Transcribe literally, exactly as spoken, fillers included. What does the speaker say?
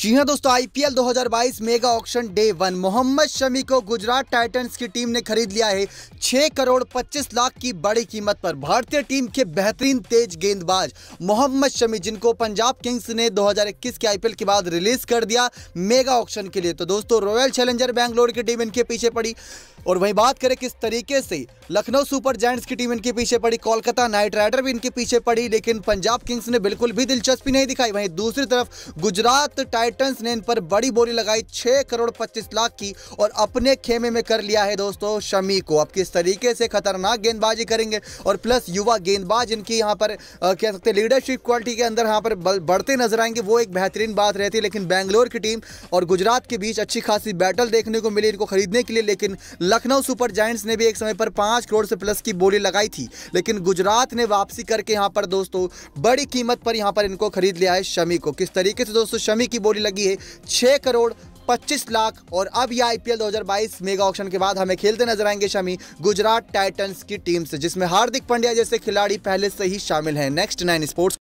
जी हां दोस्तों, आईपीएल दो हज़ार बाईस mega auction day one Mohammed Shami को गुजरात टाइटंस की टीम ने खरीद लिया है छह करोड़ पच्चीस लाख की बड़ी कीमत पर। भारतीय टीम के बेहतरीन तेज गेंदबाज मोहम्मद शमी, जिनको पंजाब किंग्स ने दो हज़ार इक्कीस के आईपीएल के बाद रिलीज कर दिया मेगा ऑक्शन के लिए। तो दोस्तों, रॉयल चैलेंजर बैंगलोर की टीम इनके पीछे पड़ी, और वहीं बात करें किस तरीके से लखनऊ सुपर जायंट्स की टीम इनके पीछे पड़ी, कोलकाता नाइट राइडर भी इनके पीछे पड़ी, लेकिन पंजाब किंग्स ने बिल्कुल भी दिलचस्पी नहीं दिखाई। वहीं दूसरी तरफ गुजरात टाइटंस ने इन पर बड़ी बोली लगाई छह करोड़ पच्चीस लाख की, और अपने खेमे में कर लिया है दोस्तों शमी को। अब किस तरीके से खतरनाक गेंदबाजी करेंगे, और प्लस युवा गेंदबाज इनकी यहाँ पर कह सकते हैं लीडरशिप क्वालिटी के अंदर यहाँ पर बढ़ते नजर आएंगे, वो एक बेहतरीन बात रहती है। लेकिन बैंगलोर की टीम और गुजरात के बीच अच्छी खासी बैटल देखने को मिली इनको खरीदने के लिए। लेकिन लखनऊ सुपर जायंट्स ने भी एक समय पर पाँच करोड़ से प्लस की बोली लगाई थी, लेकिन गुजरात ने वापसी करके यहाँ पर दोस्तों बड़ी कीमत पर यहाँ पर इनको खरीद लिया है शमी को। किस तरीके से दोस्तों शमी की बोली लगी है छह करोड़ पच्चीस लाख, और अब यह आईपीएल दो हज़ार बाईस मेगा ऑक्शन के बाद हमें खेलते नजर आएंगे शमी गुजरात टाइटंस की टीम से, जिसमें हार्दिक पांड्या जैसे खिलाड़ी पहले से ही शामिल हैं। Next nine sports.